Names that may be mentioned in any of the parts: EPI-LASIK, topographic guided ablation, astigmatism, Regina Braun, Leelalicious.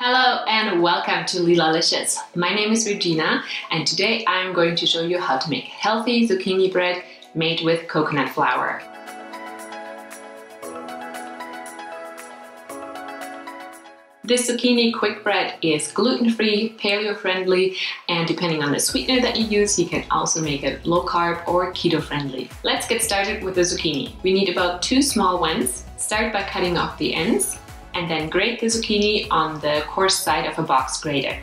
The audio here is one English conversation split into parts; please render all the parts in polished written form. Hello and welcome to Leelalicious. My name is Regina and today I'm going to show you how to make healthy zucchini bread made with coconut flour. This zucchini quick bread is gluten-free, paleo-friendly, and depending on the sweetener that you use, you can also make it low-carb or keto-friendly. Let's get started with the zucchini. We need about two small ones. Start by cutting off the ends and then grate the zucchini on the coarse side of a box grater.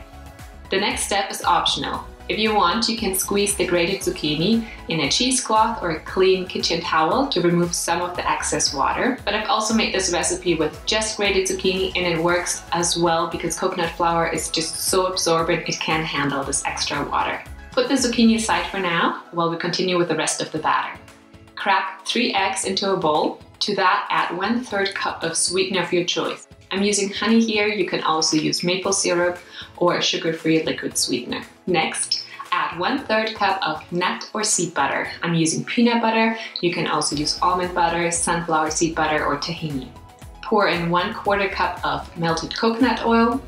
The next step is optional. If you want, you can squeeze the grated zucchini in a cheesecloth or a clean kitchen towel to remove some of the excess water. But I've also made this recipe with just grated zucchini and it works as well because coconut flour is just so absorbent it can handle this extra water. Put the zucchini aside for now while we continue with the rest of the batter. Crack 3 eggs into a bowl. To that, add 1/3 cup of sweetener of your choice. I'm using honey here, you can also use maple syrup or a sugar-free liquid sweetener. Next, add 1/3 cup of nut or seed butter. I'm using peanut butter, you can also use almond butter, sunflower seed butter or tahini. Pour in 1/4 cup of melted coconut oil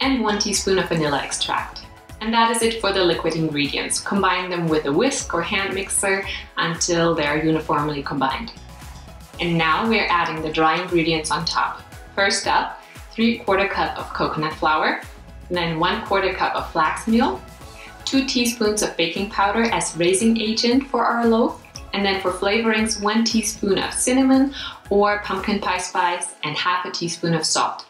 and 1 teaspoon of vanilla extract. And that is it for the liquid ingredients. Combine them with a whisk or hand mixer until they're uniformly combined. And now we're adding the dry ingredients on top. First up, 3/4 cup of coconut flour, then 1/4 cup of flax meal, 2 teaspoons of baking powder as raising agent for our loaf, and then for flavorings 1 teaspoon of cinnamon or pumpkin pie spice and 1/2 a teaspoon of salt.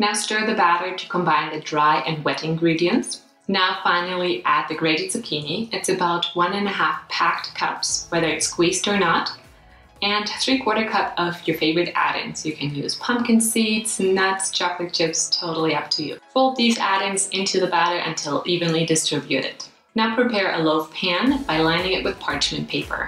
Now stir the batter to combine the dry and wet ingredients. Now finally add the grated zucchini. It's about 1 1/2 packed cups, whether it's squeezed or not. And 3/4 cup of your favorite add-ins. You can use pumpkin seeds, nuts, chocolate chips, totally up to you. Fold these add-ins into the batter until evenly distributed. Now prepare a loaf pan by lining it with parchment paper.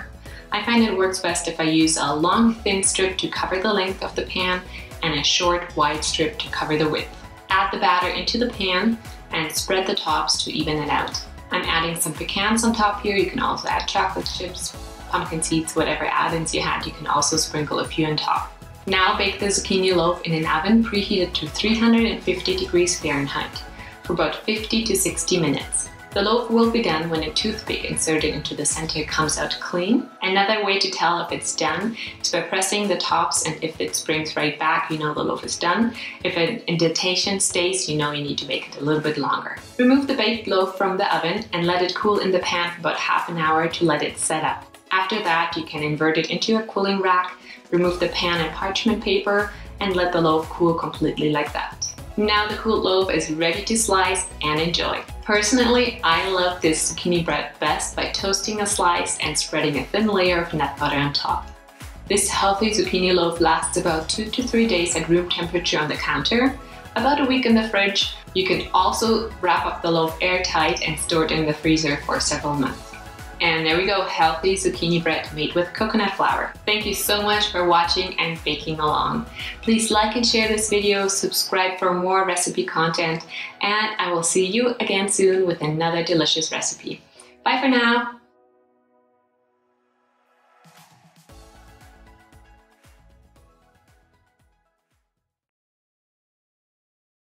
I find it works best if I use a long thin strip to cover the length of the pan and a short wide strip to cover the width. Add the batter into the pan and spread the tops to even it out. I'm adding some pecans on top here. You can also add chocolate chips, pumpkin seeds, whatever add-ins you had. You can also sprinkle a few on top. Now bake the zucchini loaf in an oven preheated to 350 degrees Fahrenheit for about 50 to 60 minutes. The loaf will be done when a toothpick inserted into the center comes out clean. Another way to tell if it's done is by pressing the tops, and if it springs right back, you know the loaf is done. If an indentation stays, you know you need to bake it a little bit longer. Remove the baked loaf from the oven and let it cool in the pan for about 1/2 hour to let it set up. After that, you can invert it into a cooling rack, remove the pan and parchment paper, and let the loaf cool completely like that. Now the cooled loaf is ready to slice and enjoy. Personally, I love this zucchini bread best by toasting a slice and spreading a thin layer of nut butter on top. This healthy zucchini loaf lasts about 2 to 3 days at room temperature on the counter, about a week in the fridge. You can also wrap up the loaf airtight and store it in the freezer for several months. And there we go, healthy zucchini bread made with coconut flour. Thank you so much for watching and baking along. Please like and share this video, subscribe for more recipe content, and I will see you again soon with another delicious recipe. Bye for now.